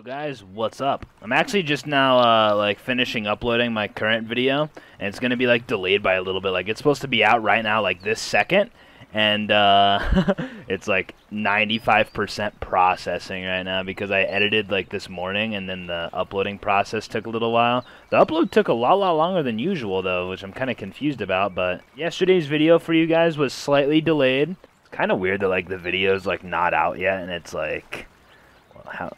Yo guys, what's up? I'm actually just now like finishing uploading my current video, and it's gonna be like delayed by a little bit. Like it's supposed to be out right now, like this second, and it's like 95% processing right now because I edited like this morning, and then the uploading process took a little while. The upload took a lot longer than usual though, which I'm kind of confused about. But yesterday's video for you guys was slightly delayed. It's kind of weird that like the video's like not out yet, and it's like.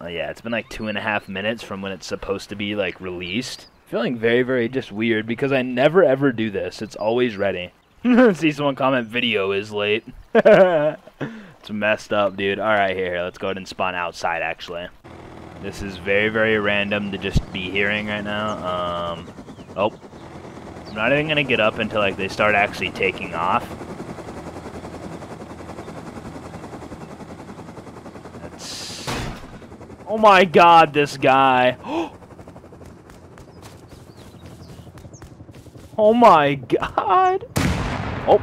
Yeah, it's been like 2.5 minutes from when it's supposed to be like released. Feeling very just weird because I never ever do this. It's always ready. See someone comment video is late. It's messed up, dude. Alright, here, let's go ahead and spawn outside actually. This is very random to just be hearing right now. Oh. I'm not even gonna get up until like they start actually taking off. Oh my god, this guy. Oh my god. Oh.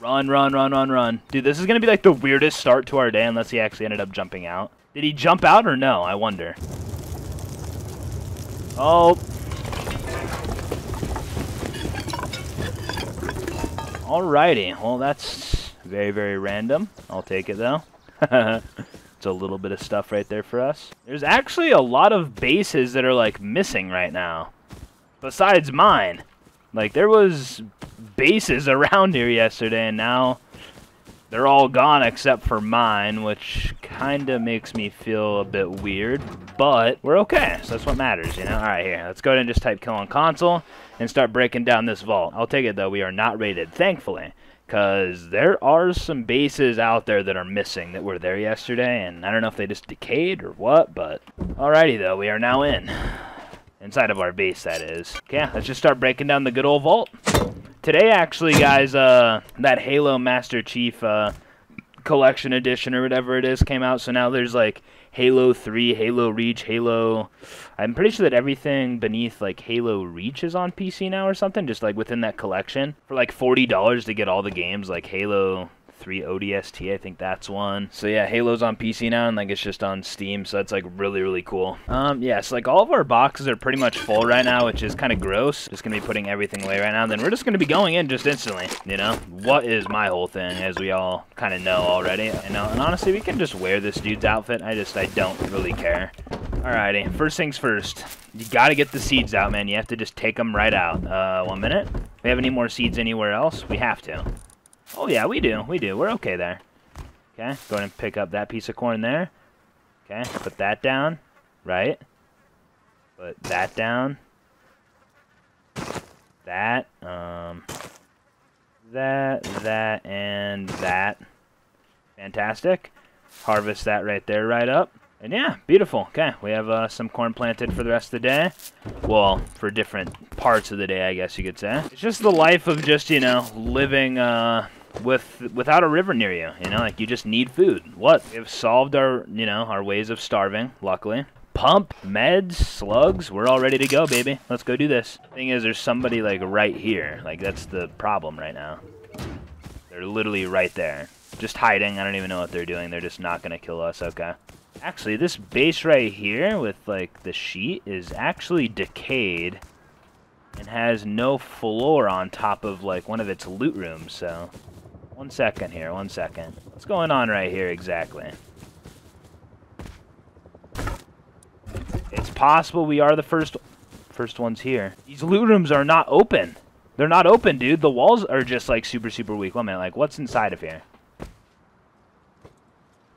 Run. Dude, this is going to be like the weirdest start to our day unless he actually ended up jumping out. Did he jump out or no? I wonder. Oh. Alrighty. Well, that's very random. I'll take it though. A little bit of stuff right there for us. There's actually a lot of bases that are like missing right now besides mine. Like there was bases around here yesterday and now they're all gone except for mine, which kind of makes me feel a bit weird, but we're okay, so that's what matters, you know. All right, here, let's go ahead and just type kill on console and start breaking down this vault. I'll take it though, we are not raided, thankfully, because there are some bases out there that are missing that were there yesterday, and I don't know if they just decayed or what, but... Alrighty though, we are now in. Inside of our base, that is. Okay, let's just start breaking down the good old vault. Today, actually, guys, that Halo Master Chief Collection Edition or whatever it is came out, so now there's, like, Halo 3, Halo Reach, Halo... I'm pretty sure that everything beneath, like, Halo Reach is on PC now or something, just, like, within that collection. For, like, $40 to get all the games, like, Halo 3 ODST, I think that's one. So, yeah, Halo's on PC now, and, like, it's just on Steam, so that's, like, really cool. Yeah, so, like, all of our boxes are pretty much full right now, which is kind of gross. Just gonna be putting everything away right now, and then we're just gonna be going in just instantly, you know? What is my whole thing, as we all kind of know already, you know? And honestly, we can just wear this dude's outfit. I don't really care. Alrighty, first things first. You gotta get the seeds out, man. You have to just take them right out. 1 minute. If we have any more seeds anywhere else, we have to. Oh yeah, we do. We're okay there. Okay, go ahead and pick up that piece of corn there. Okay, put that down. Right. Put that down. That, that, and that. Fantastic. Harvest that right there, right up. And yeah, beautiful. Okay, we have some corn planted for the rest of the day. Well, for different parts of the day, I guess you could say. It's just the life of just, you know, living without a river near you. You know, like you just need food. What? We've solved our, you know, our ways of starving, luckily. Pump, meds, slugs, we're all ready to go, baby. Let's go do this. Thing is, there's somebody like right here. Like that's the problem right now. They're literally right there. Just hiding. I don't even know what they're doing. They're just not going to kill us. Okay. Actually, this base right here with, like, the sheet is actually decayed and has no floor on top of, like, one of its loot rooms, so... 1 second here, 1 second. What's going on right here exactly? It's possible we are the first ones here. These loot rooms are not open. They're not open, dude. The walls are just, like, super weak. 1 minute, like, what's inside of here?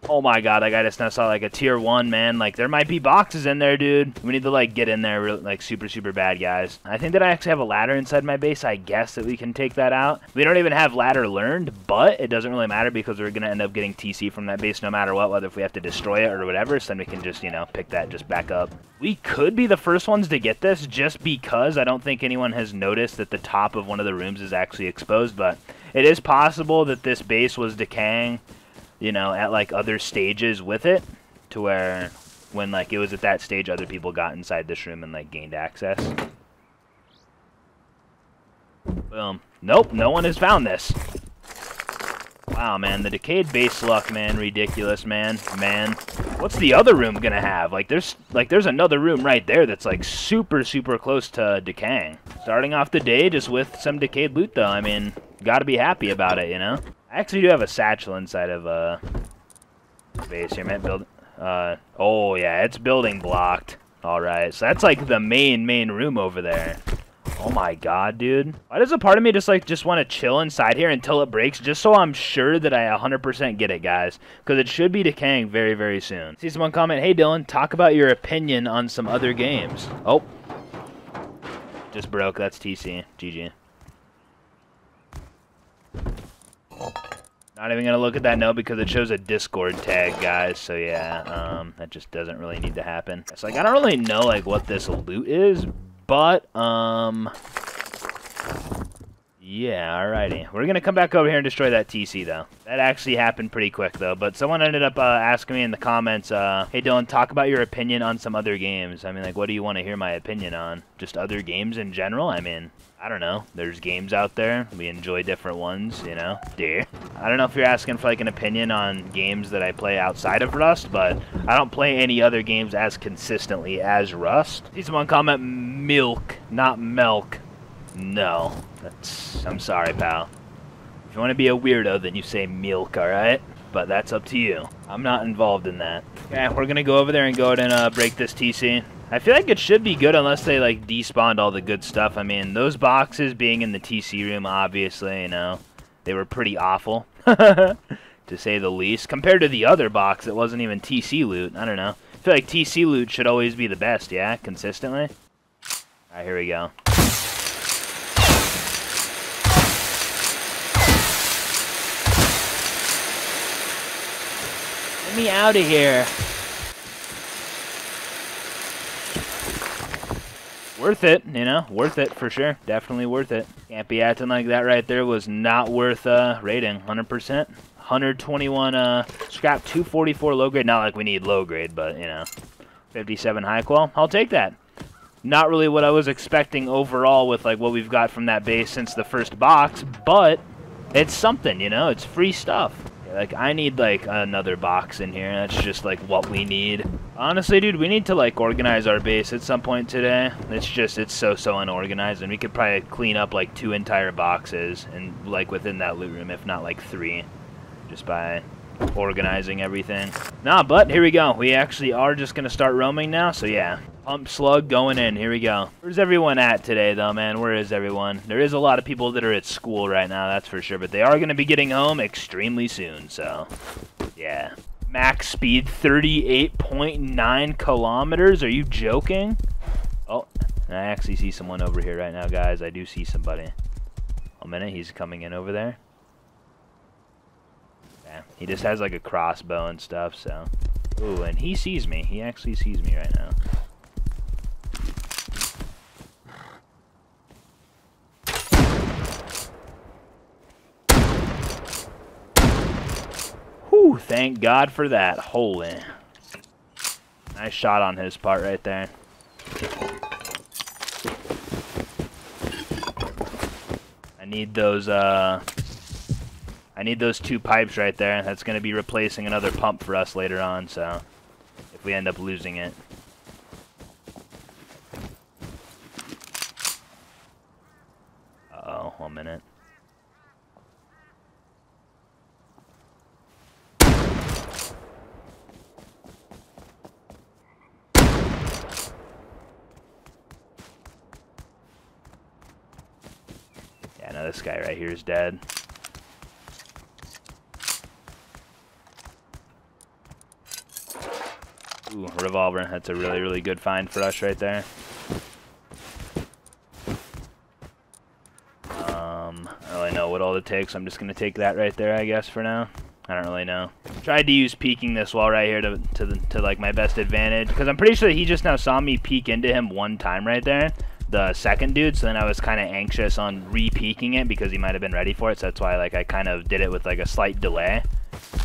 Oh my god, like I just now saw like a tier 1, man. Like there might be boxes in there, dude. We need to like get in there like super bad, guys. I think that I actually have a ladder inside my base. I guess that we can take that out. We don't even have ladder learned, but it doesn't really matter because we're going to end up getting TC from that base no matter what, whether if we have to destroy it or whatever. So then we can just, you know, pick that just back up. We could be the first ones to get this just because I don't think anyone has noticed that the top of one of the rooms is actually exposed, but it is possible that this base was decaying, you know, at like other stages with it, to where when like it was at that stage other people got inside this room and like gained access. Boom. Nope, no one has found this. Wow, man, the decayed base luck, man, ridiculous, man, What's the other room gonna have? Like, there's another room right there that's, like, super close to decaying. Starting off the day just with some decayed loot, though. I mean, gotta be happy about it, you know? I actually do have a satchel inside of, base here, man. Oh, yeah, it's building blocked. Alright, so that's, like, the main room over there. Oh my god, dude. Why does a part of me just want to chill inside here until it breaks, just so I'm sure that I 100% get it, guys? Because it should be decaying very soon. See someone comment, hey Dylan, talk about your opinion on some other games. Oh. Just broke, that's TC. GG. Not even gonna look at that note because it shows a Discord tag, guys, so yeah, that just doesn't really need to happen. It's like, I don't really know, like, what this loot is, but, yeah, alrighty. We're gonna come back over here and destroy that TC, though. That actually happened pretty quick, though, but someone ended up asking me in the comments, hey, Dylan, talk about your opinion on some other games. I mean, like, what do you want to hear my opinion on? Just other games in general? I mean, I don't know. There's games out there. We enjoy different ones, you know? Dear. I don't know if you're asking for, like, an opinion on games that I play outside of Rust, but I don't play any other games as consistently as Rust. See someone comment, milk, not milk. No. That's... I'm sorry, pal. If you want to be a weirdo, then you say milk, alright? But that's up to you. I'm not involved in that. Okay, we're gonna go over there and go ahead and break this TC. I feel like it should be good unless they, like, despawned all the good stuff. I mean, those boxes being in the TC room, obviously, you know, they were pretty awful, to say the least. Compared to the other box that wasn't even TC loot, I don't know. I feel like TC loot should always be the best, yeah, consistently. All right, here we go. Get me out of here. Worth it, you know, worth it for sure. Definitely worth it. Can't be acting like that right there was not worth rating, 100%. 121 scrap, 244 low grade. Not like we need low grade, but, you know, 57 high qual. I'll take that. Not really what I was expecting overall with, like, what we've got from that base since the first box, but it's something, you know, it's free stuff. Like, I need, like, another box in here. That's just, like, what we need. Honestly, dude, we need to, like, organize our base at some point today. It's just, it's so unorganized, and we could probably clean up, like, 2 entire boxes and, like, within that loot room, if not, like, 3, just by organizing everything. Nah, but here we go. We actually are just gonna start roaming now, so yeah. Pump Slug going in. Here we go. Where's everyone at today, though, man? Where is everyone? There is a lot of people that are at school right now, that's for sure, but they are going to be getting home extremely soon, so, yeah. Max speed, 38.9 kilometers. Are you joking? Oh, I actually see someone over here right now, guys. I do see somebody. A minute, he's coming in over there. Yeah, he just has, like, a crossbow and stuff, so. Ooh, and he sees me. He actually sees me right now. Whew, thank God for that. Holy. Nice shot on his part right there. I need those 2 pipes right there. That's going to be replacing another pump for us later on, so if we end up losing it. Uh-oh, 1 minute. No, this guy right here is dead. Ooh, revolver. That's a really good find for us right there. I don't really know what all it takes. I'm just going to take that right there, I guess, for now. I don't really know. Tried to use peeking this wall right here to like, my best advantage. Because I'm pretty sure he just now saw me peek into him 1 time right there. The second dude, so then I was kind of anxious on re-peeking it because he might have been ready for it, so that's why, like, I kind of did it with, like, a slight delay.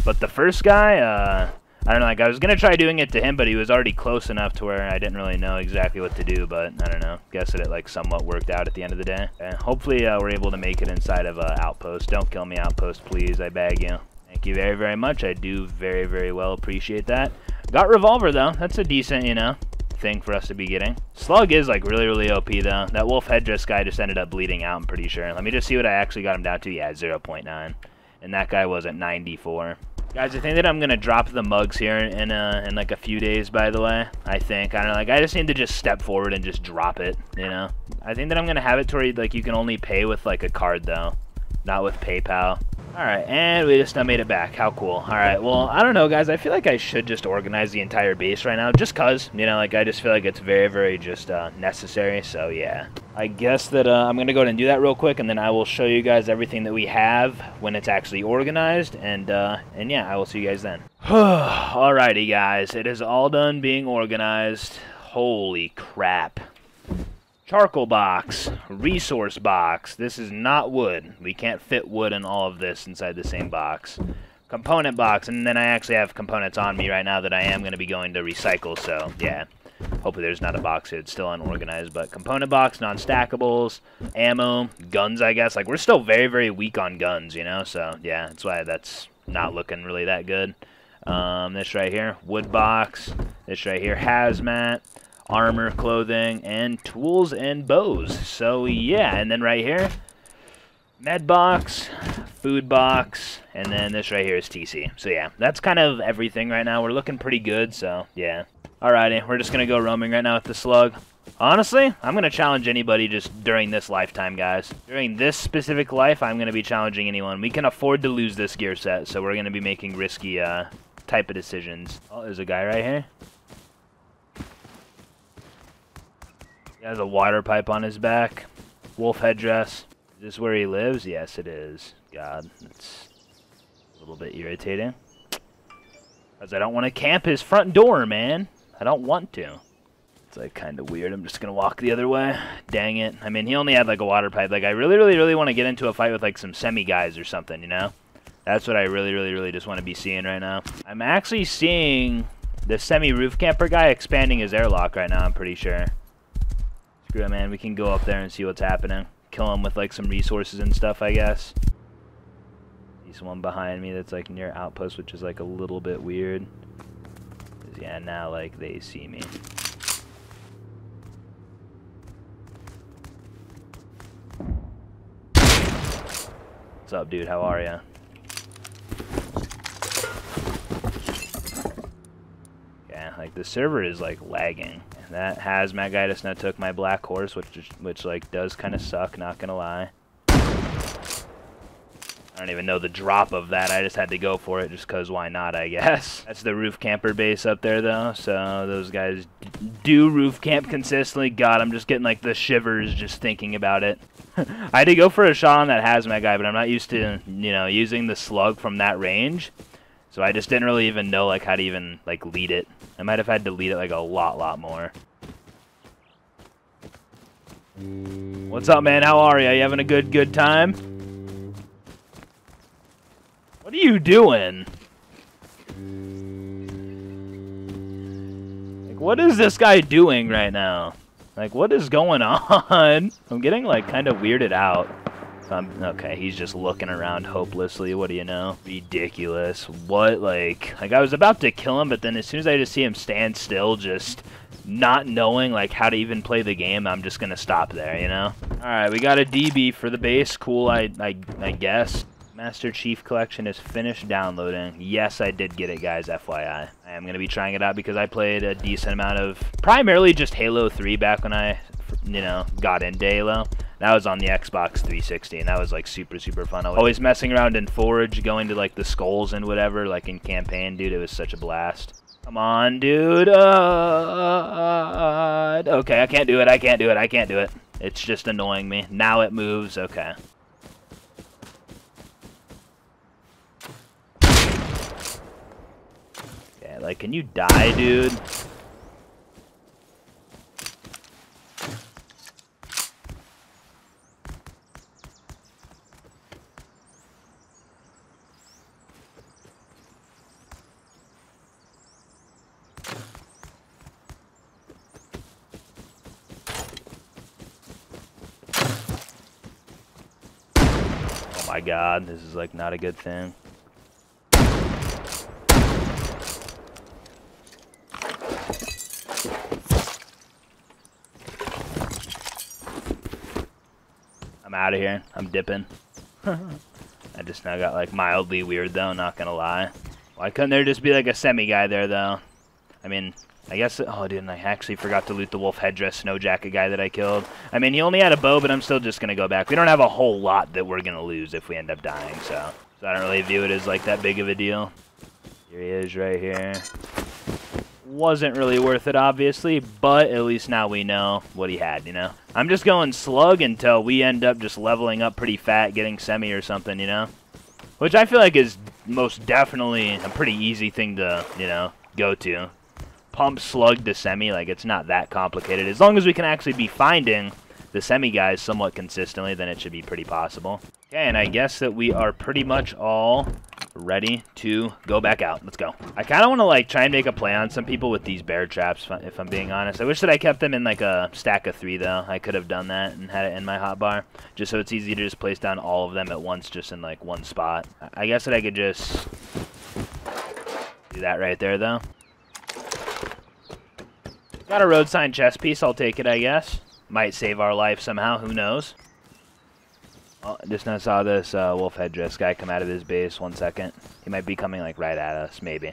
But the first guy, I don't know, like I was going to try doing it to him, but he was already close enough to where I didn't really know exactly what to do, but I don't know. Guess that it like somewhat worked out at the end of the day. And hopefully we're able to make it inside of Outpost. Don't kill me, Outpost, please. I beg you. Thank you very, very much. I do very, very well appreciate that. Got Revolver, though. That's a decent, you know, thing for us to be getting. Slug is like really, really OP, though. That wolf headdress guy just ended up bleeding out, I'm pretty sure. Let me just see what I actually got him down to. Yeah, 0.9. And that guy was at 94. Guys, I think that I'm gonna drop the mugs here in like a few days, by the way. I think, I don't know, like I just need to just step forward and just drop it, you know? I think that I'm gonna have it to where like you can only pay with like a card though, not with PayPal. Alright, and we just made it back. How cool. Alright, well, I don't know, guys. I feel like I should just organize the entire base right now, just cause, you know, like, I just feel like it's very, very just necessary, so yeah. I guess that I'm gonna go ahead and do that real quick, and then I will show you guys everything that we have when it's actually organized, and yeah, I will see you guys then. Alrighty, guys. It is all done being organized. Holy crap. Charcoal box, resource box. This is not wood. We can't fit wood and all of this inside the same box. Component box, and then I actually have components on me right now that I am going to be going to recycle, so yeah. Hopefully there's not a box here. It's still unorganized, but component box, non-stackables, ammo, guns, I guess. Like, we're still very, very weak on guns, you know? So yeah, that's why that's not looking really that good. This right here, wood box. This right here, hazmat. Armor, clothing, and tools and bows. So yeah, and then right here, med box, food box, and then this right here is TC. So yeah, that's kind of everything right now. We're looking pretty good, so yeah. Alrighty, we're just gonna go roaming right now with the slug. Honestly, I'm gonna challenge anybody just during this lifetime, guys. During this specific life, I'm gonna be challenging anyone. We can afford to lose this gear set, so we're gonna be making risky type of decisions. Oh, there's a guy right here. He has a water pipe on his back. Wolf headdress. Is this where he lives? Yes, it is. God, it's a little bit irritating. Because I don't want to camp his front door, man. I don't want to. It's like kind of weird. I'm just going to walk the other way. Dang it. I mean, he only had like a water pipe. Like, I really, really, really want to get into a fight with like some semi guys or something, you know? That's what I really, really, really just want to be seeing right now. I'm actually seeing the semi roof camper guy expanding his airlock right now, I'm pretty sure. Screw it, man. We can go up there and see what's happening. Kill him with, like, some resources and stuff, I guess. See someone behind me that's, like, near Outpost, which is, like, a little bit weird. Yeah, now, like, they see me. What's up, dude? How are ya? Yeah, like, the server is, like, lagging. That hazmat guy just now took my black horse, which like does kind of suck, not gonna lie. I don't even know the drop of that. I just had to go for it just cause why not, I guess. That's the roof camper base up there though, so those guys do roof camp consistently. God, I'm just getting like the shivers just thinking about it. I had to go for a shot on that hazmat guy, but I'm not used to, you know, using the slug from that range. So I just didn't really even know like how to even like lead it. I might have had to lead it like a lot more. What's up, man? How are you? You having a good time? What are you doing? Like, what is this guy doing right now? Like, what is going on? I'm getting like kind of weirded out. Okay, he's just looking around hopelessly. What do you know? Ridiculous. What, like I was about to kill him, but then as soon as I just see him stand still, just not knowing, like, how to even play the game, I'm just gonna stop there, you know? Alright, we got a DB for the base. Cool, I guess. Master Chief Collection is finished downloading. Yes, I did get it, guys, FYI. I am gonna be trying it out because I played a decent amount of primarily just Halo 3 back when I, you know, got into Halo. That was on the Xbox 360, and that was, like, super fun. I was always messing around in Forge, going to, like, the skulls and whatever, like, in campaign. Dude, it was such a blast. Come on, dude. Okay, I can't do it. It's just annoying me. Now it moves. Okay. Yeah, like, can you die, dude? god, this is like not a good thing. I'm out of here. I'm dipping. I just now got like mildly weird though, not gonna lie. Why couldn't there just be like a semi guy there though? I mean, I guess, oh dude, and I actually forgot to loot the wolf headdress snowjacket guy that I killed. I mean, he only had a bow, but I'm still just gonna go back. We don't have a whole lot that we're gonna lose if we end up dying, so I don't really view it as like that big of a deal. Here he is right here. Wasn't really worth it, obviously, but at least now we know what he had, you know? I'm just going slug until we end up just leveling up pretty fat, getting semi or something, you know? Which I feel like is most definitely a pretty easy thing to, you know, go to. Pump slug to semi, like, it's not that complicated. As long as we can actually be finding the semi guys somewhat consistently, then it should be pretty possible. Okay, and I guess that we are pretty much all ready to go back out. Let's go. I kind of want to like try and make a play on some people with these bear traps, if I'm being honest. I wish that I kept them in like a stack of 3 though. I could have done that and had it in my hotbar, just so it's easy to just place down all of them at once, just in like one spot. I guess that I could just do that right there though. Got a road sign chest piece. I'll take it, I guess. Might save our life somehow. Who knows? Oh, just now saw this wolf headdress guy come out of his base. 1 second. He might be coming like right at us, maybe.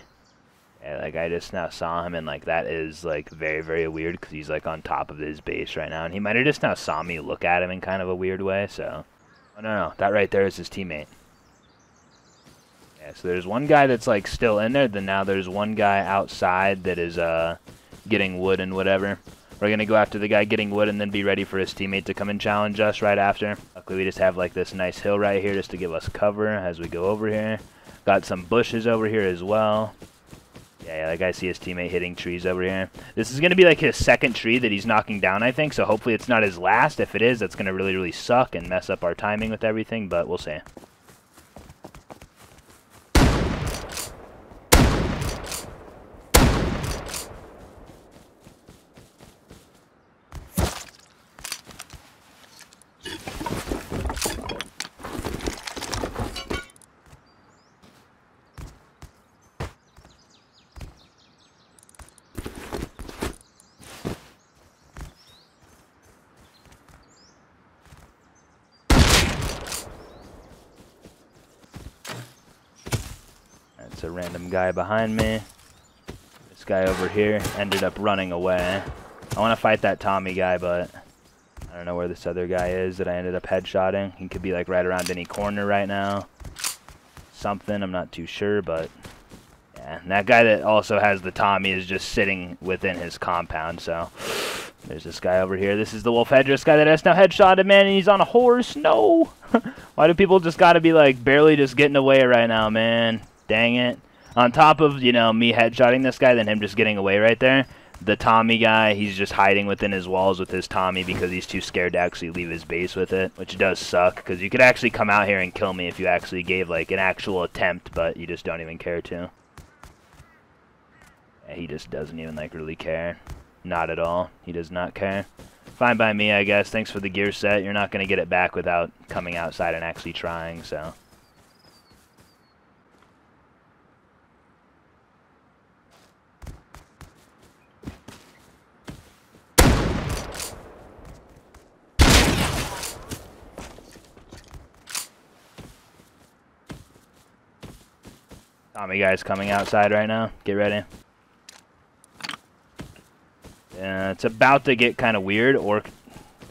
Yeah, like I just now saw him, and like that is like very, very weird because he's like on top of his base right now. And he might have just now saw me look at him in kind of a weird way, so. Oh, no, that right there is his teammate. Yeah, so there's one guy that's like still in there, then now there's one guy outside that is getting wood and whatever. We're going to go after the guy getting wood and then be ready for his teammate to come and challenge us right after. Luckily, we just have like this nice hill right here just to give us cover as we go over here. Got some bushes over here as well. Yeah, like I see his teammate hitting trees over here. This is going to be like his second tree that he's knocking down, I think. So hopefully it's not his last. If it is, that's going to really, really suck and mess up our timing with everything, but we'll see. A random guy behind me. This guy over here ended up running away. I want to fight that Tommy guy, but I don't know where this other guy is that I ended up headshotting. He could be like right around any corner right now. Something, I'm not too sure, but yeah. And that guy that also has the Tommy is just sitting within his compound, so there's this guy over here. This is the wolf headdress guy that has now headshotted, man, and he's on a horse. No! Why do people just gotta be like barely just getting away right now, man? Dang it. On top of, you know, me headshotting this guy, then him just getting away right there, the Tommy guy, he's just hiding within his walls with his Tommy because he's too scared to actually leave his base with it, which does suck because you could actually come out here and kill me if you actually gave, like, an actual attempt, but you just don't even care to. Yeah, he just doesn't even, like, really care. Not at all. He does not care. Fine by me, I guess. Thanks for the gear set. You're not going to get it back without coming outside and actually trying, so. Tommy guy's coming outside right now. Get ready. Yeah, it's about to get kind of weird or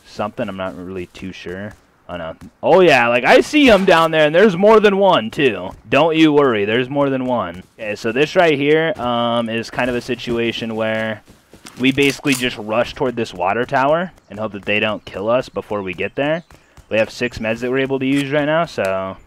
something. I'm not really too sure. Oh, no. Oh, yeah. Like, I see him down there, and there's more than one, too. Don't you worry. There's more than one. Okay, so this right here is kind of a situation where we basically just rush toward this water tower and hope that they don't kill us before we get there. We have 6 meds that we're able to use right now, so...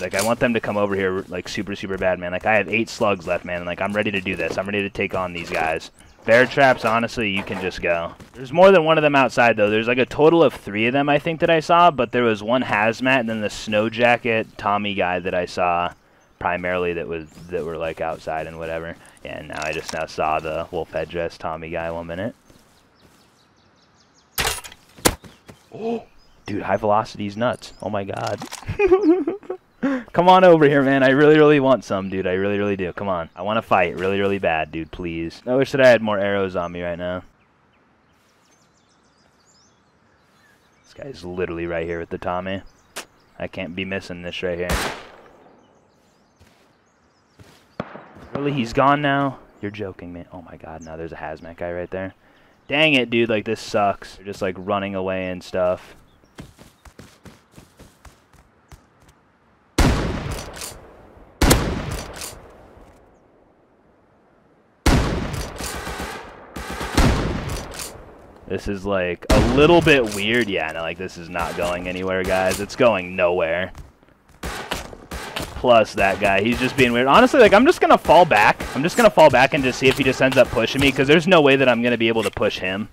Like, I want them to come over here, like, super, super bad, man. Like, I have 8 slugs left, man. Like, I'm ready to do this. I'm ready to take on these guys. Bear traps, honestly, you can just go. There's more than one of them outside, though. There's, like, a total of 3 of them, I think, that I saw. But there was one hazmat and then the snow jacket Tommy guy that I saw primarily that were, like, outside and whatever. And now I just now saw the wolf headdress Tommy guy 1 minute. Oh! Dude, high velocity is nuts. Oh, my God. Come on over here, man. I really, really want some, dude. I really, really do. Come on. I want to fight really, really bad, dude. Please. I wish that I had more arrows on me right now. This guy's literally right here with the Tommy. I can't be missing this right here. Really? He's gone now? You're joking, man. Oh, my God. Now there's a hazmat guy right there. Dang it, dude. Like, this sucks. They're just, like, running away and stuff. This is, like, a little bit weird. Yeah, no, like, this is not going anywhere, guys. It's going nowhere. Plus, that guy, he's just being weird. Honestly, like, I'm just going to fall back. I'm just going to fall back and just see if he just ends up pushing me, because there's no way that I'm going to be able to push him.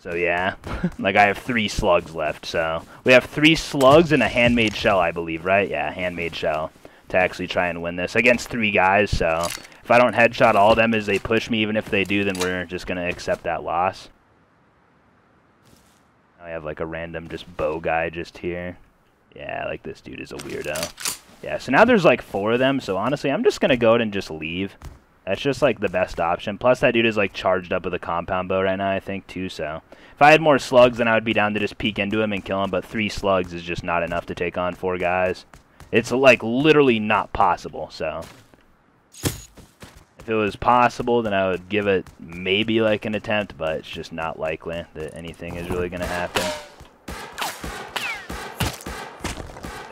So, yeah. Like, I have 3 slugs left, so. We have 3 slugs and a handmade shell, I believe, right? Yeah, handmade shell to actually try and win this against 3 guys, so. If I don't headshot all of them as they push me, even if they do, then we're just going to accept that loss. I have like a random just bow guy just here. Yeah, like this dude is a weirdo. Yeah, so now there's like 4 of them, so honestly, I'm just going to go ahead and just leave. That's just like the best option. Plus that dude is like charged up with a compound bow right now, I think, too, so. If I had more slugs, then I would be down to just peek into him and kill him, but 3 slugs is just not enough to take on 4 guys. It's like literally not possible, so. If it was possible, then I would give it maybe like an attempt, but it's just not likely that anything is really going to happen.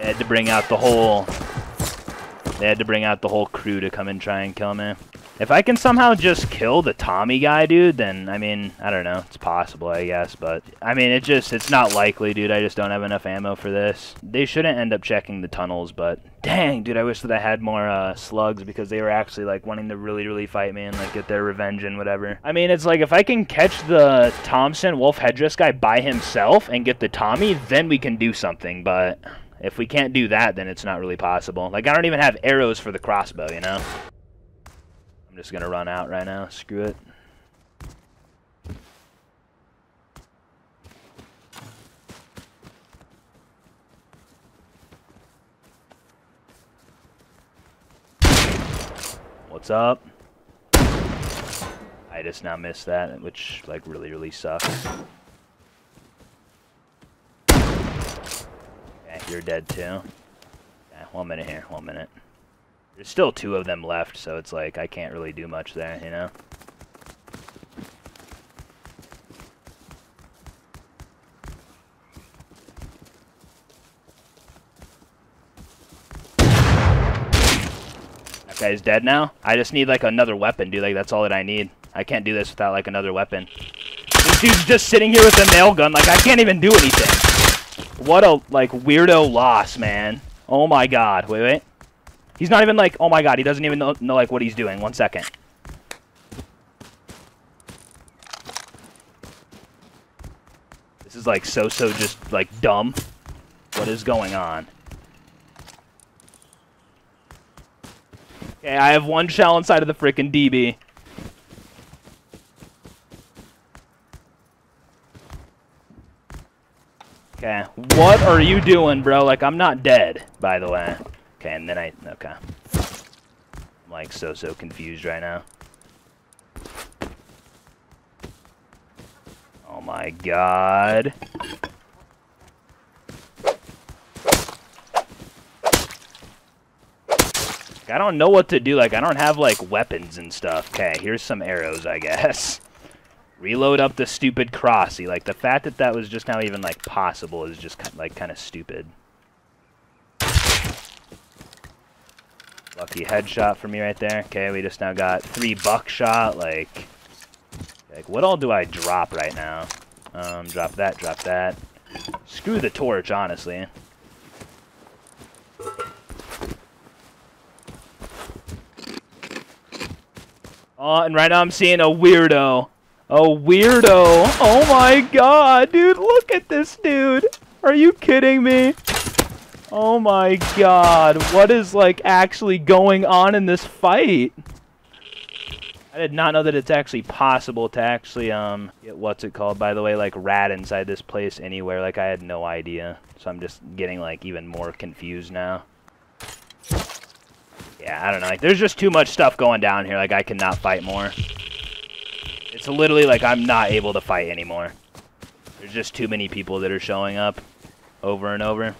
They had to bring out the whole crew to come and try and kill me. If I can somehow just kill the Tommy guy, dude, then, I mean, I don't know. It's possible, I guess, but, I mean, it's not likely, dude. I just don't have enough ammo for this. They shouldn't end up checking the tunnels, but, dang, dude, I wish that I had more slugs because they were actually, like, wanting to really, really fight me and, like, get their revenge and whatever. I mean, it's like, if I can catch the Thompson Wolf headdress guy by himself and get the Tommy, then we can do something, but if we can't do that, then it's not really possible. Like, I don't even have arrows for the crossbow, you know? I'm just gonna run out right now. Screw it. What's up? I just now missed that, which like really, really sucks. Yeah, you're dead too. Yeah, 1 minute here. 1 minute. There's still 2 of them left, so it's like I can't really do much there, you know? That guy's dead now? I just need, like, another weapon, dude. Like, that's all that I need. I can't do this without, like, another weapon. This dude's just sitting here with a nail gun. Like, I can't even do anything. What a, like, weirdo loss, man. Oh, my God. Wait, wait. He's not even like, oh my God, he doesn't even know like what he's doing. 1 second. This is like so just like dumb. What is going on? Okay, I have 1 shell inside of the frickin' DB. Okay, what are you doing, bro? Like, I'm not dead, by the way. Okay, and then okay. I'm like so confused right now. Oh my God. Like, I don't know what to do. Like, I don't have like weapons and stuff. Okay, here's some arrows, I guess. Reload up the stupid crossy. Like, the fact that that was just not even like possible is just like kind of stupid. Lucky headshot for me right there. Okay, we just now got 3 buckshot. Like what all do I drop right now? Drop that, drop that. Screw the torch, honestly. Oh, and right now I'm seeing a weirdo. A weirdo. Oh my God, dude, look at this dude. Are you kidding me? Oh my God, what is, like, actually going on in this fight? I did not know that it's actually possible to actually get what's it called, by the way, like rat inside this place anywhere. Like I had no idea, so I'm just getting like even more confused now. Yeah, I don't know. Like there's just too much stuff going down here. Like I cannot fight more. It's literally like I'm not able to fight anymore. There's just too many people that are showing up over and over.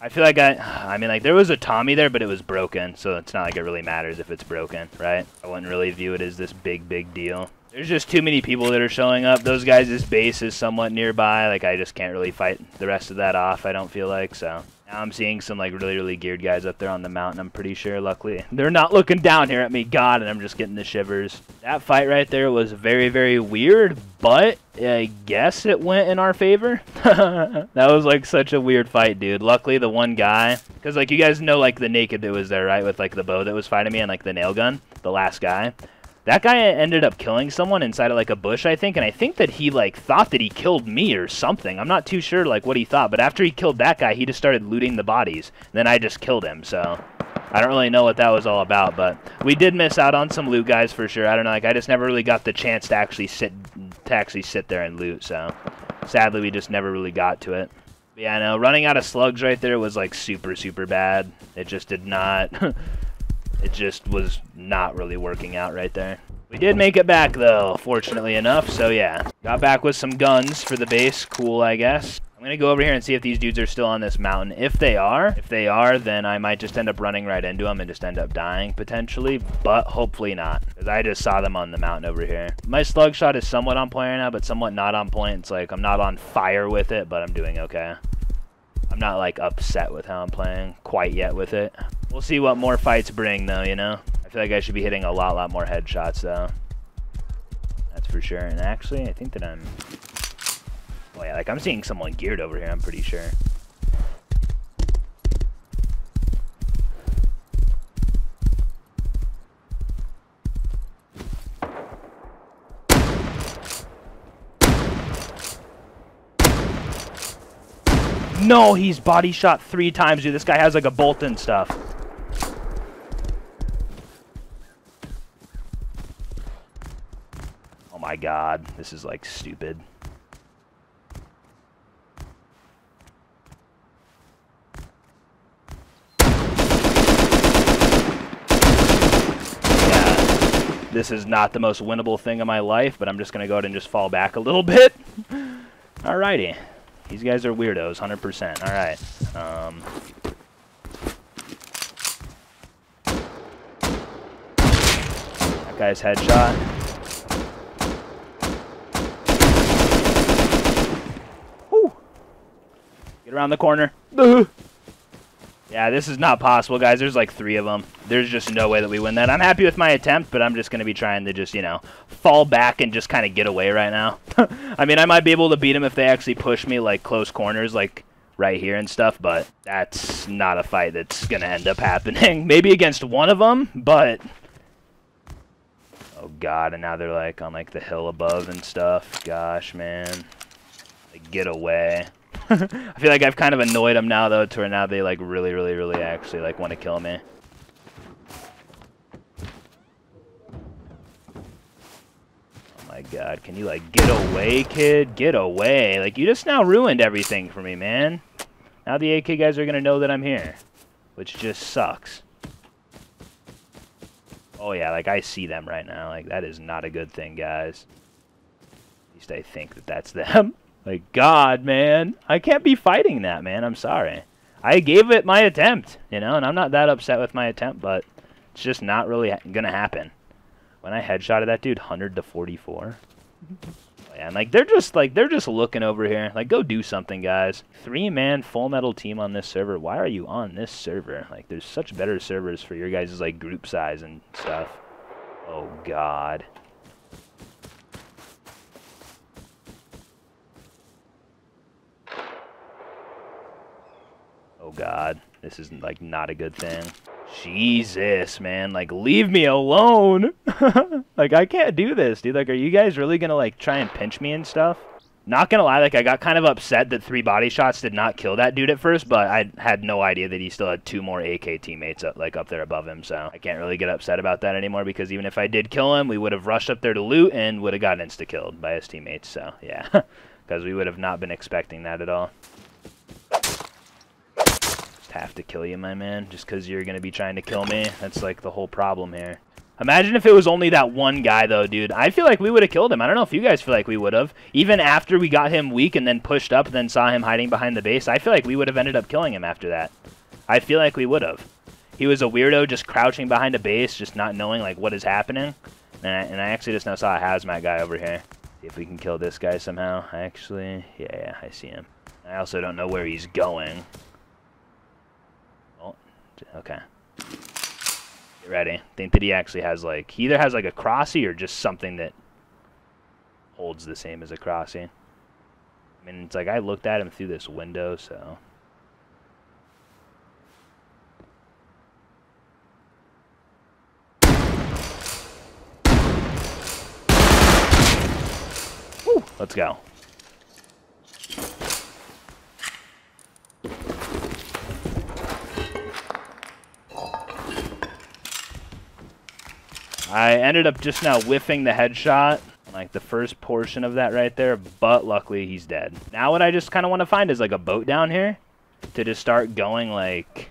I feel like I mean, like, there was a Tommy there, but it was broken, so it's not like it really matters if it's broken, right? I wouldn't really view it as this big, big deal. There's just too many people that are showing up. Those guys' base is somewhat nearby. Like, I just can't really fight the rest of that off, I don't feel like, so. Now I'm seeing some, like, really, really geared guys up there on the mountain, I'm pretty sure, luckily. They're not looking down here at me, God, and I'm just getting the shivers. That fight right there was very, very weird, but I guess it went in our favor. That was like such a weird fight, dude. Luckily the one guy, because like you guys know like the naked that was there, right, with like the bow that was fighting me and like the nail gun, the last guy, that guy ended up killing someone inside of like a bush, I think, and I think that he like thought that he killed me or something. I'm not too sure like what he thought, but after he killed that guy, he just started looting the bodies, then I just killed him, so I don't really know what that was all about, but we did miss out on some loot, guys, for sure. I don't know, like, I just never really got the chance to actually sit there and loot, so sadly we just never really got to it. But yeah, I know, running out of slugs right there was, like, super, super bad. It just did not, it just was not really working out right there. We did make it back, though, fortunately enough, so yeah. Got back with some guns for the base, cool, I guess. I'm gonna go over here and see if these dudes are still on this mountain. If they are, then I might just end up running right into them and just end up dying potentially, but hopefully not, because I just saw them on the mountain over here. My slug shot is somewhat on point right now, but somewhat not on point. It's like I'm not on fire with it, but I'm doing okay. I'm not like upset with how I'm playing quite yet with it. We'll see what more fights bring though, you know? I feel like I should be hitting a lot more headshots though. That's for sure. And actually, I think that I'm... Oh yeah, like I'm seeing someone geared over here, I'm pretty sure. No, he's body shot 3 times, dude. This guy has like a bolt and stuff. Oh my God, this is like stupid. This is not the most winnable thing of my life, but I'm just going to go ahead and just fall back a little bit. Alrighty. These guys are weirdos, 100%. Alright. That guy's headshot. Whew. Get around the corner. Yeah, this is not possible, guys. There's like 3 of them. There's just no way that we win that. I'm happy with my attempt, but I'm just going to be trying to just, you know, fall back and just kind of get away right now. I mean, I might be able to beat them if they actually push me, like, close corners, like, right here and stuff, but that's not a fight that's going to end up happening. Maybe against one of them, but... Oh, God, and now they're, like, on, like, the hill above and stuff. Gosh, man. Like, get away. I feel like I've kind of annoyed them now, though, to where now they, like, really, really, really actually, like, want to kill me. Oh, my God. Can you, like, get away, kid? Get away. Like, you just now ruined everything for me, man. Now the AK guys are going to know that I'm here, which just sucks. Oh, yeah, like, I see them right now. Like, that is not a good thing, guys. At least I think that that's them. Like, God, man, I can't be fighting that, man. I'm sorry. I gave it my attempt, you know, and I'm not that upset with my attempt, but it's just not really going to happen. When I headshotted that dude, 100 to 44. And, like, they're just looking over here. Like, go do something, guys. 3-man full metal team on this server. Why are you on this server? Like, there's such better servers for your guys' like, group size and stuff. Oh, God. Oh, God, this is, like, not a good thing. Jesus, man, like, leave me alone. Like, I can't do this, dude. Like, are you guys really gonna, like, try and pinch me and stuff? Not gonna lie, like, I got kind of upset that 3 body shots did not kill that dude at first, but I had no idea that he still had 2 more AK teammates up, like, up there above him, so I can't really get upset about that anymore, because even if I did kill him, we would have rushed up there to loot and would have gotten insta-killed by his teammates, so, yeah, because we would have not been expecting that at all. Just have to kill you, my man, just because you're gonna be trying to kill me. That's, like, the whole problem here. Imagine if it was only that one guy, though, dude. I feel like we would have killed him. I don't know if you guys feel like we would have. Even after we got him weak and then pushed up and then saw him hiding behind the base, I feel like we would have ended up killing him after that. I feel like we would have. He was a weirdo just crouching behind a base, just not knowing, like, what is happening. And I actually just now saw a hazmat guy over here. See if we can kill this guy somehow. Actually, yeah, I see him. I also don't know where he's going. Oh, okay. Ready. Think that he actually has, like, he either has like a crossy or just something that holds the same as a crossy. I mean, it's like I looked at him through this window, so woo, let's go. I ended up just now whiffing the headshot, like the first portion of that right there, but luckily he's dead. Now what I just kind of want to find is like a boat down here to just start going like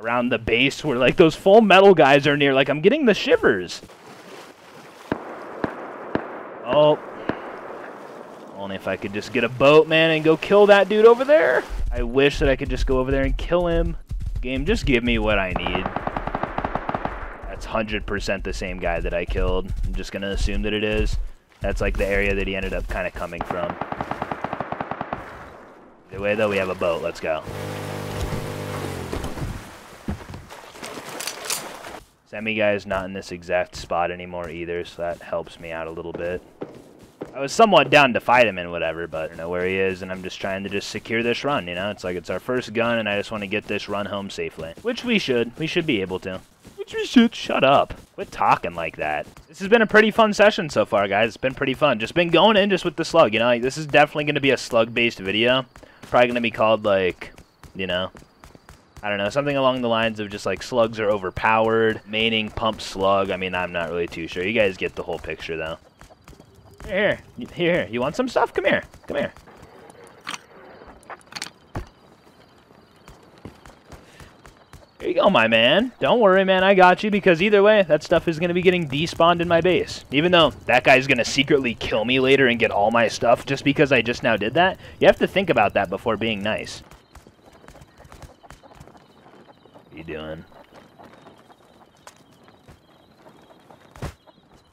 around the base where like those Full Metal guys are near. Like I'm getting the shivers. Oh, only if I could just get a boat, man, and go kill that dude over there. I wish that I could just go over there and kill him. Game, just give me what I need. 100% the same guy that I killed. I'm just gonna assume that it is. That's like the area that he ended up kind of coming from. Either way though, we have a boat. Let's go. Semi guy's not in this exact spot anymore either, so that helps me out a little bit. I was somewhat down to fight him and whatever, but I don't know where he is, and I'm just trying to just secure this run, you know? It's like it's our first gun, and I just want to get this run home safely. Which we should. We should be able to. Which we should. Shut up. Quit talking like that. This has been a pretty fun session so far, guys. It's been pretty fun. Just been going in just with the slug, you know? Like, this is definitely going to be a slug-based video. Probably going to be called, like, you know, I don't know, something along the lines of just like slugs are overpowered, maining pump slug. I mean, I'm not really too sure. You guys get the whole picture, though. Here, you want some stuff? Come here, come here. Here you go, my man. Don't worry, man, I got you, because either way, that stuff is going to be getting despawned in my base. Even though that guy's going to secretly kill me later and get all my stuff just because I just now did that, you have to think about that before being nice. What are you doing?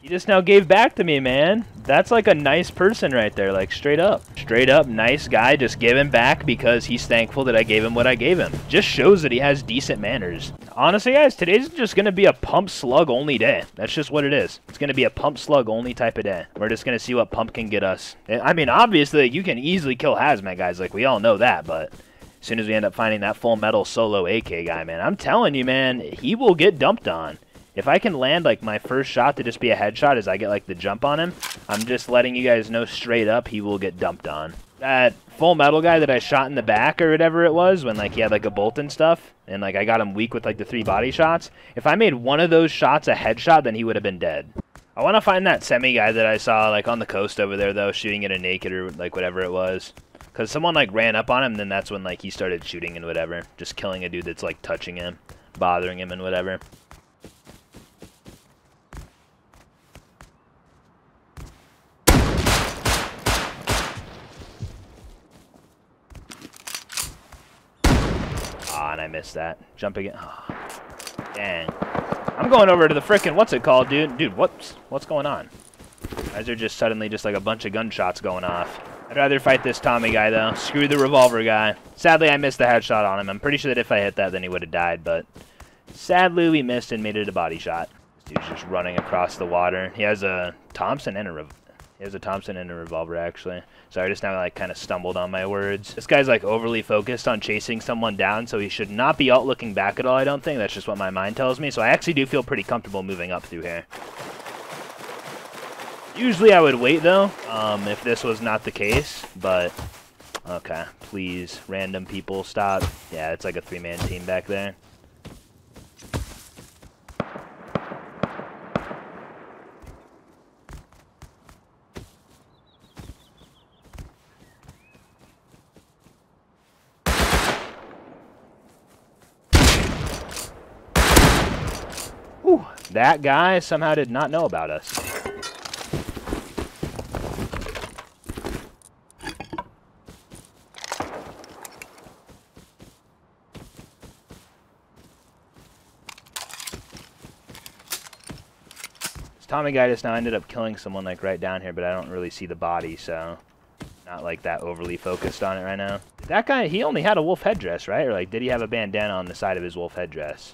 You just now gave back to me, man. That's like a nice person right there, like straight up. Straight up nice guy, just giving back because he's thankful that I gave him what I gave him. Just shows that he has decent manners. Honestly, guys, today's just going to be a pump slug only day. That's just what it is. It's going to be a pump slug only type of day. We're just going to see what pump can get us. I mean, obviously, you can easily kill hazmat guys. Like, we all know that, but as soon as we end up finding that Full Metal solo AK guy, man, I'm telling you, man, he will get dumped on. If I can land, like, my first shot to just be a headshot as I get, like, the jump on him, I'm just letting you guys know straight up he will get dumped on. That Full Metal guy that I shot in the back or whatever it was when, like, he had, like, a bolt and stuff, and, like, I got him weak with, like, the 3 body shots, if I made one of those shots a headshot, then he would have been dead. I want to find that semi guy that I saw, like, on the coast over there, though, shooting at a naked or, like, whatever it was. Because someone, like, ran up on him, then that's when, like, he started shooting and whatever. Just killing a dude that's, like, touching him, bothering him and whatever. I missed that. Jump again. Oh, dang. I'm going over to the frickin' what's it called, dude? Dude, what's going on? Guys are just suddenly just like a bunch of gunshots going off. I'd rather fight this Tommy guy, though. Screw the revolver guy. Sadly, I missed the headshot on him. I'm pretty sure that if I hit that, then he would have died, but sadly, we missed and made it a body shot. This dude's just running across the water. He has a Thompson and a revolver. He has a Thompson and a revolver, actually. Sorry, I just now, like, kind of stumbled on my words. This guy's, like, overly focused on chasing someone down, so he should not be out looking back at all, I don't think. That's just what my mind tells me. So I actually do feel pretty comfortable moving up through here. Usually I would wait, though, if this was not the case, but... Okay, please, random people, stop. Yeah, it's like a three-man team back there. Whew, that guy somehow did not know about us. Tommy guy just now ended up killing someone like right down here, but I don't really see the body, so not like that overly focused on it right now. That guy, he only had a wolf headdress, right? Or like, did he have a bandana on the side of his wolf headdress?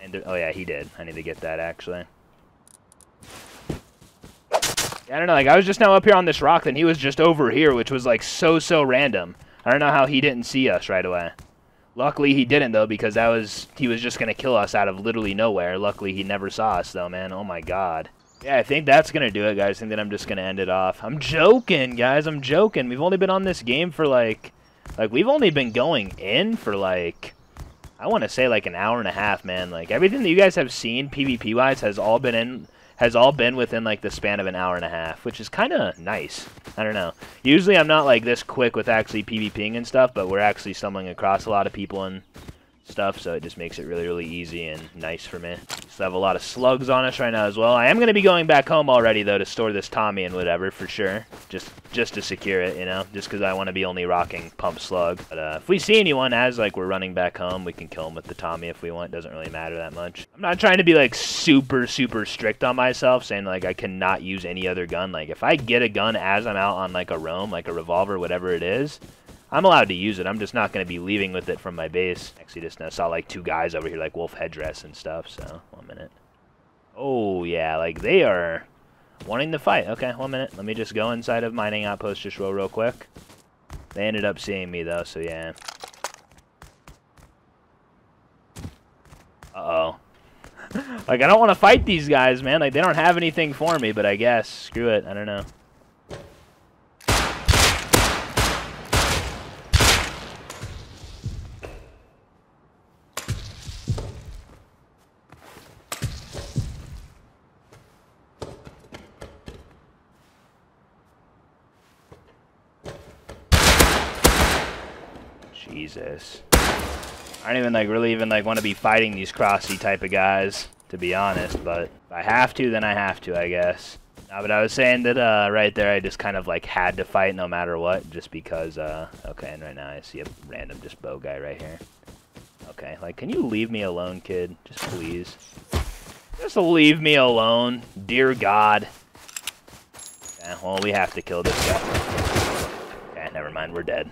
And oh yeah, he did. I need to get that actually. I don't know. Like I was just now up here on this rock, then he was just over here, which was like so random. I don't know how he didn't see us right away. Luckily he didn't though, because that was, he was just gonna kill us out of literally nowhere. Luckily he never saw us though, man. Oh my god. Yeah, I think that's gonna do it, guys. I think that I'm just gonna end it off. I'm joking, guys. I'm joking. We've only been on this game for like we've only been going in for like, I want to say like an hour and a half, man. Like everything that you guys have seen PvP wise has all been within like the span of an hour and a half, which is kind of nice. I don't know. Usually I'm not like this quick with actually PvPing and stuff, but we're actually stumbling across a lot of people and stuff, so it just makes it really easy and nice for me. Still have a lot of slugs on us right now as well. I am going to be going back home already though to store this Tommy and whatever for sure, just to secure it, you know, just because I want to be only rocking Pump Slug. But if we see anyone as like we're running back home, we can kill them with the Tommy if we want. Doesn't really matter that much. I'm not trying to be like super strict on myself, saying like I cannot use any other gun. Like if I get a gun as I'm out on like a roam, like a revolver, whatever it is, I'm allowed to use it. I'm just not going to be leaving with it from my base. Actually, just now saw like two guys over here, like wolf headdress and stuff. So 1 minute. Oh yeah, like they are wanting to fight. Okay, 1 minute. Let me just go inside of mining outpost just real quick. They ended up seeing me though, so yeah. Uh-oh. Like I don't want to fight these guys, man. Like they don't have anything for me, but I guess screw it. I don't know. Jesus. I don't even like really even like want to be fighting these crossy type of guys, to be honest, but if I have to, then I have to, I guess. No, but I was saying that right there I just kind of like had to fight no matter what, just because okay, and right now I see a random just bow guy right here. Okay, like can you leave me alone, kid? Just please. Just leave me alone. Dear God. Yeah, well we have to kill this guy. Yeah, never mind, we're dead.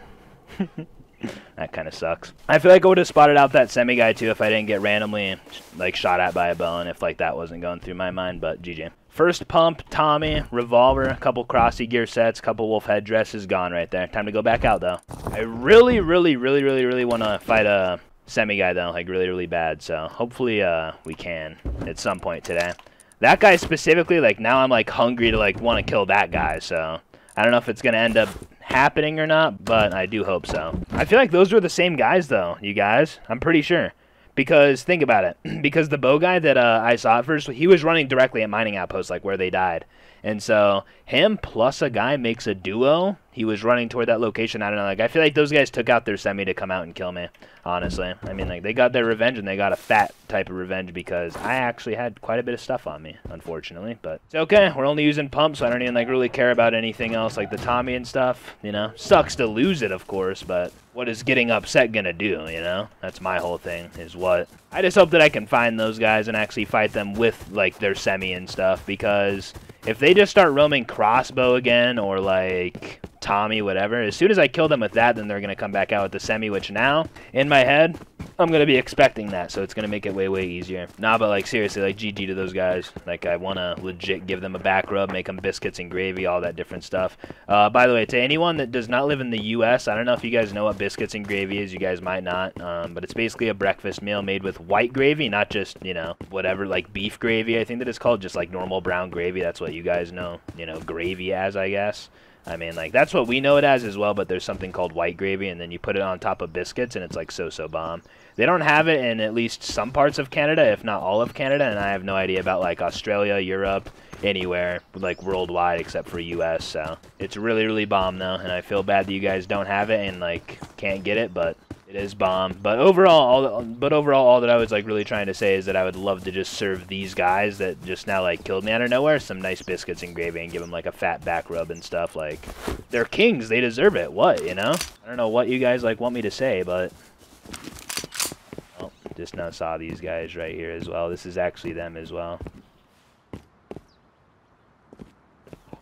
That kind of sucks. I feel like I would have spotted out that semi guy too if I didn't get randomly like shot at by a bow, and if like that wasn't going through my mind, but GG. First pump, Tommy, revolver, a couple crossy gear sets, couple wolf head dresses gone right there. Time to go back out though. I really want to fight a semi guy though, like really bad, so hopefully we can at some point today. That guy specifically, like now I'm like hungry to like want to kill that guy, so I don't know if it's going to end up happening or not, but I do hope so. I feel like those were the same guys though, you guys. I'm pretty sure. Because, think about it. Because the bow guy that I saw at first, he was running directly at mining outposts, like where they died. And so, him plus a guy makes a duo. He was running toward that location. I don't know, like I feel like those guys took out their semi to come out and kill me, honestly. I mean, like they got their revenge, and they got a fat type of revenge because I actually had quite a bit of stuff on me, unfortunately. But it's okay, we're only using pumps, so I don't even like really care about anything else, like the Tommy and stuff, you know? Sucks to lose it, of course, but what is getting upset gonna do, you know? That's my whole thing, is what. I just hope that I can find those guys and actually fight them with like their semi and stuff, because if they just start roaming crossbow again, or like Tommy, whatever. As soon as I kill them with that, then they're going to come back out with the semi, which now, in my head, I'm going to be expecting that. So it's going to make it way, way easier. Nah, but like seriously, like GG to those guys. Like I want to legit give them a back rub, make them biscuits and gravy, all that different stuff. By the way, to anyone that does not live in the U.S., I don't know if you guys know what biscuits and gravy is. You guys might not. But it's basically a breakfast meal made with white gravy, not just, you know, whatever, like beef gravy, I think that it's called, just like normal brown gravy. That's what you guys know, you know, gravy as, I guess. I mean, like, that's what we know it as well, but there's something called white gravy, and then you put it on top of biscuits, and it's, like, so-so bomb. They don't have it in at least some parts of Canada, if not all of Canada, and I have no idea about, like, Australia, Europe, anywhere, like, worldwide except for U.S., so. It's really, really bomb, though, and I feel bad that you guys don't have it and, like, can't get it, but... it is bomb. But overall, all that I was like really trying to say is that I would love to just serve these guys that just now like killed me out of nowhere some nice biscuits and gravy and give them like a fat back rub and stuff. Like, they're kings. They deserve it. What, you know? I don't know what you guys like want me to say, but... oh, just now saw these guys right here as well. This is actually them as well.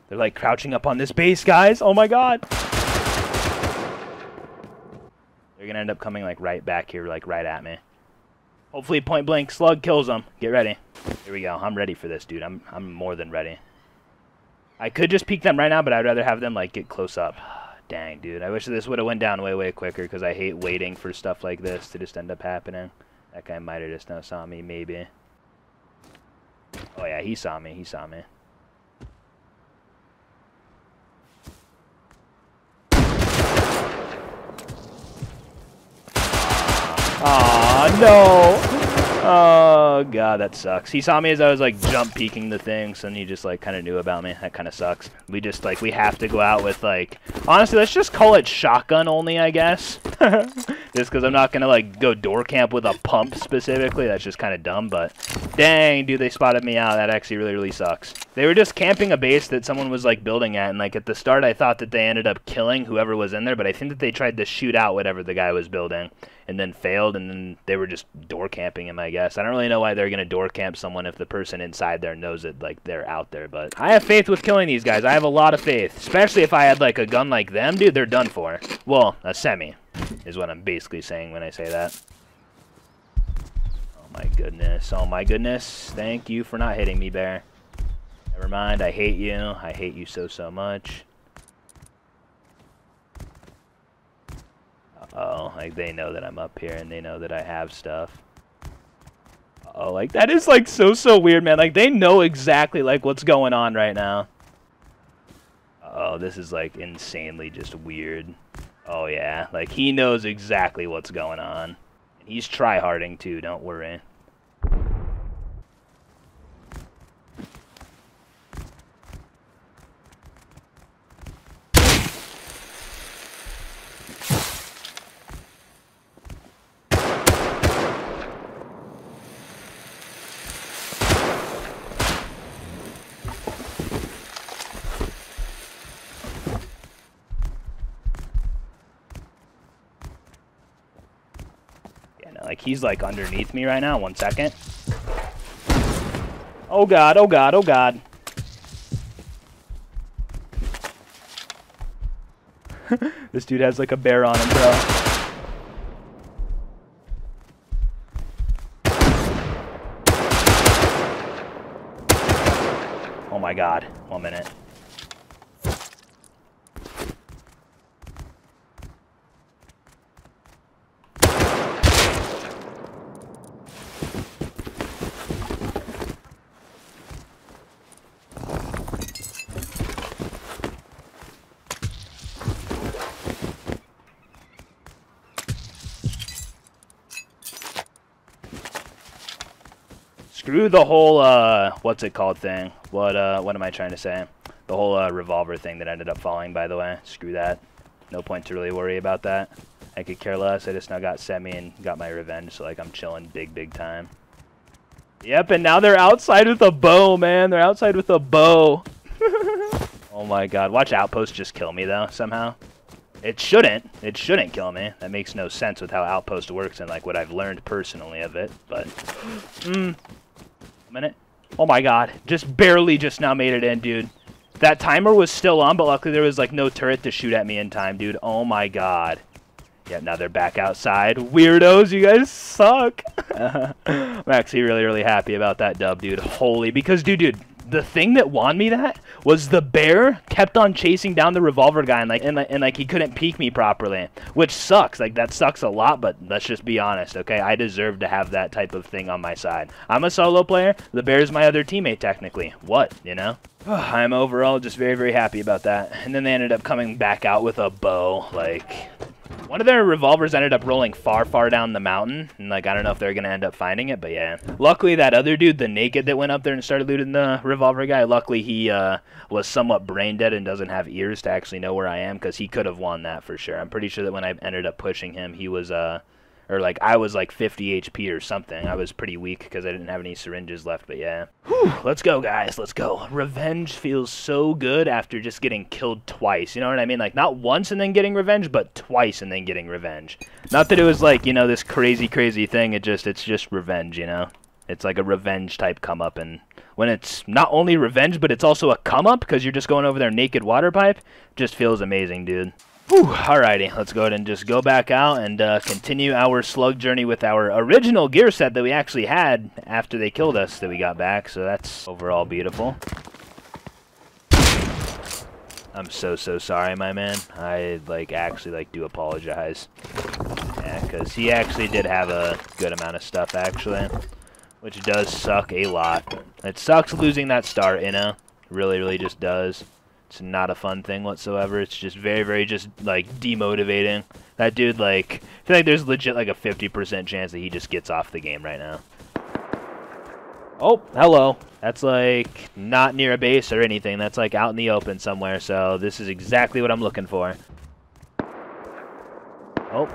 They're like crouching up on this base, guys. Oh my god. They're going to end up coming like right back here, like right at me. Hopefully point blank slug kills them. Get ready. Here we go. I'm ready for this, dude. I'm more than ready. I could just peek them right now, but I'd rather have them like get close up. Dang, dude. I wish this would have went down way, way quicker because I hate waiting for stuff like this to just end up happening. That guy might have just now saw me, maybe. Oh, yeah. He saw me. He saw me. Aw, no. Oh, God, that sucks. He saw me as I was, like, jump peeking the thing, so he just, like, kind of knew about me. That kind of sucks. We just, like, we have to go out with, like... honestly, let's just call it shotgun only, I guess. Just because I'm not going to, like, go door camp with a pump specifically. That's just kind of dumb, but... dang, dude, they spotted me out. That actually really, really sucks. They were just camping a base that someone was, like, building at, and, like, at the start, I thought that they ended up killing whoever was in there, but I think that they tried to shoot out whatever the guy was building. And then failed, and then they were just door camping him, I guess. I don't really know why they're going to door camp someone if the person inside there knows it, like, they're out there. But I have faith with killing these guys. I have a lot of faith. Especially if I had, like, a gun like them. Dude, they're done for. Well, a semi is what I'm basically saying when I say that. Oh, my goodness. Oh, my goodness. Thank you for not hitting me, bear. Never mind. I hate you. I hate you so, so much. Uh-oh, like, they know that I'm up here, and they know that I have stuff. Uh-oh, like, that is, like, so weird, man. Like, they know exactly, like, what's going on right now. Uh-oh, this is, like, insanely just weird. Oh, yeah, like, he knows exactly what's going on. And he's tryharding, too, don't worry. Like, he's, like, underneath me right now. 1 second. Oh, God. Oh, God. Oh, God. This dude has, like, a bear on him, bro. Oh, my God. 1 minute. Screw the whole, what's it called thing. What am I trying to say? The whole, revolver thing that ended up falling, by the way. Screw that. No point to really worry about that. I could care less. I just now got semi and got my revenge, so, like, I'm chilling big time. Yep, and now they're outside with a bow, man. They're outside with a bow. Oh, my God. Watch Outpost just kill me, though, somehow. It shouldn't. It shouldn't kill me. That makes no sense with how Outpost works and, like, what I've learned personally of it, but... mm. Minute. Oh my god, just barely just now made it in, dude. That timer was still on, but luckily there was like no turret to shoot at me in time, dude. Oh my god. Yeah, now they're back outside. Weirdos, you guys suck. I'm actually really happy about that dub, dude. Holy, because dude, the thing that won me that was the bear kept on chasing down the revolver guy and like he couldn't peek me properly, which sucks. Like that sucks a lot, but let's just be honest, okay? I deserve to have that type of thing on my side. I'm a solo player. The bear is my other teammate technically. What, you know? I'm overall just very happy about that. And then they ended up coming back out with a bow. Like one of their revolvers ended up rolling far down the mountain, and like I don't know if they're gonna end up finding it, but yeah. Luckily that other dude, the naked that went up there and started looting the revolver guy, luckily he was somewhat brain dead and doesn't have ears to actually know where I am, because he could have won that for sure. I'm pretty sure that when I ended up pushing him, he was or like I was like 50 HP or something. I was pretty weak because I didn't have any syringes left, but yeah. Whew, let's go, guys. Let's go. Revenge feels so good after just getting killed twice. You know what I mean? Like not once and then getting revenge, but twice and then getting revenge. Not that it was like, you know, this crazy thing. It's just revenge, you know? It's like a revenge type come up, and when it's not only revenge, but it's also a come up because you're just going over their naked water pipe, just feels amazing, dude. Whew, alrighty, let's go ahead and just go back out and continue our slug journey with our original gear set that we actually had after they killed us that we got back, so that's overall beautiful. I'm so sorry, my man. I actually do apologize. Yeah, because he actually did have a good amount of stuff, actually, which does suck a lot. It sucks losing that star, you know? Really just does. It's not a fun thing whatsoever. It's just very just, like, demotivating. That dude, like, I feel like there's legit, like, a 50% chance that he just gets off the game right now. Oh, hello. That's, like, not near a base or anything. That's, like, out in the open somewhere, so this is exactly what I'm looking for. Oh.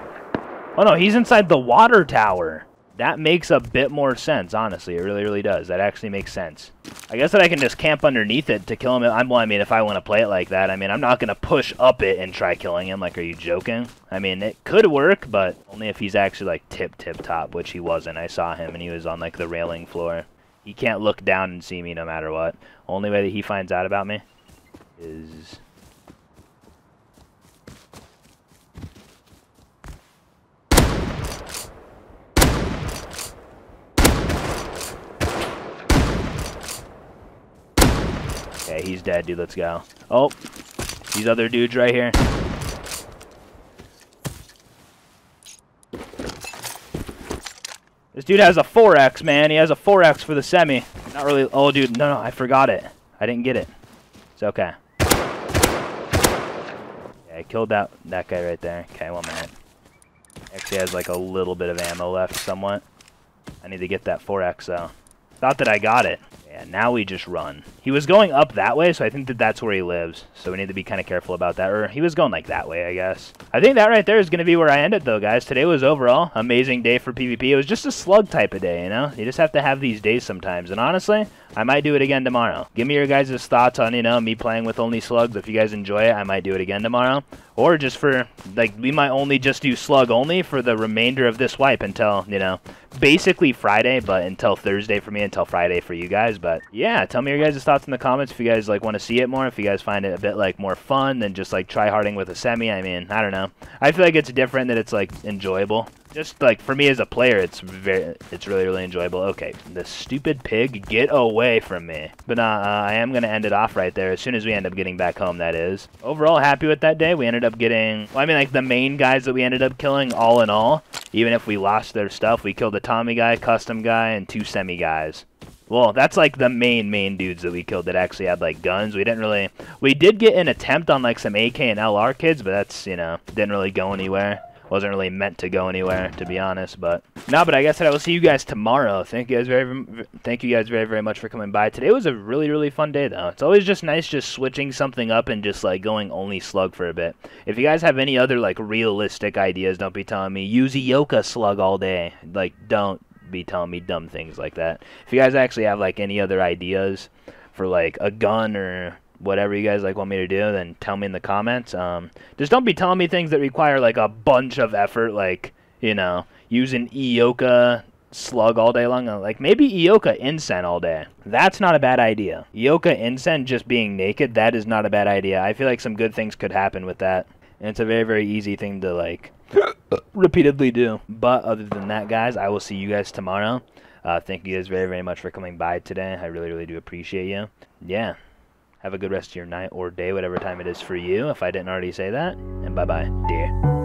Oh, no, he's inside the water tower. That makes a bit more sense, honestly. It really does. That actually makes sense. I guess that I can just camp underneath it to kill him. Well, I mean, if I want to play it like that, I mean, I'm not going to push up it and try killing him. Like, are you joking? I mean, it could work, but only if he's actually, like, tip top, which he wasn't. I saw him, and he was on, like, the railing floor. He can't look down and see me no matter what. Only way that he finds out about me is... Yeah, he's dead, dude. Let's go. Oh, these other dudes right here. This dude has a 4X, man. He has a 4X for the semi. Not really. Oh, dude. No, I forgot it. I didn't get it. It's okay. Yeah, I killed that guy right there. Okay, 1 minute. Actually has like a little bit of ammo left somewhat. I need to get that 4X, though. Thought that I got it. Yeah, now we just run. He was going up that way, so I think that that's where he lives. So we need to be kind of careful about that. Or he was going like that way, I guess. I think that right there is going to be where I end it, though, guys. Today was overall amazing day for PvP. It was just a slug type of day, you know? You just have to have these days sometimes. And honestly, I might do it again tomorrow. Give me your guys' thoughts on, you know, me playing with only slugs. If you guys enjoy it, I might do it again tomorrow. Or just for, like, we might only just do slug only for the remainder of this wipe until, you know, basically Friday, but until Thursday for me, until Friday for you guys. But yeah, tell me your guys' thoughts in the comments if you guys, like, want to see it more, if you guys find it a bit, like, more fun than just, like, tryharding with a semi. I mean, I don't know. I feel like it's different, that it's, like, enjoyable. Just, like, for me as a player, it's really enjoyable. Okay, the stupid pig, get away from me. But I am going to end it off right there as soon as we end up getting back home, that is. Overall, happy with that day. We ended up getting, well, I mean, like, the main guys that we ended up killing, all in all, even if we lost their stuff, we killed a Tommy guy, custom guy, and 2 semi guys. Well, that's, like, the main dudes that we killed that actually had, like, guns. We didn't really... We did get an attempt on, like, some AK and LR kids, but that's, you know, didn't really go anywhere. Wasn't really meant to go anywhere, to be honest, but... No, but I guess that I will see you guys tomorrow. Thank you guys very much for coming by. Today was a really fun day, though. It's always just nice just switching something up and just, like, going only slug for a bit. If you guys have any other, like, realistic ideas, don't be telling me, use Eoka slug all day. Like, don't be telling me dumb things like that. If you guys actually have, like, any other ideas for, like, a gun or whatever you guys, like, want me to do, then tell me in the comments. Just don't be telling me things that require, like, a bunch of effort, like, you know, using Eoka Slug all day long. Like, maybe Eoka Insen all day. That's not a bad idea. Eoka Insen just being naked, that is not a bad idea. I feel like some good things could happen with that. And it's a very, very easy thing to, like, repeatedly do. But other than that, guys, I will see you guys tomorrow. Thank you guys very, very much for coming by today. I really, really do appreciate you. Yeah. Have a good rest of your night or day, whatever time it is for you, if I didn't already say that. And bye-bye, dear.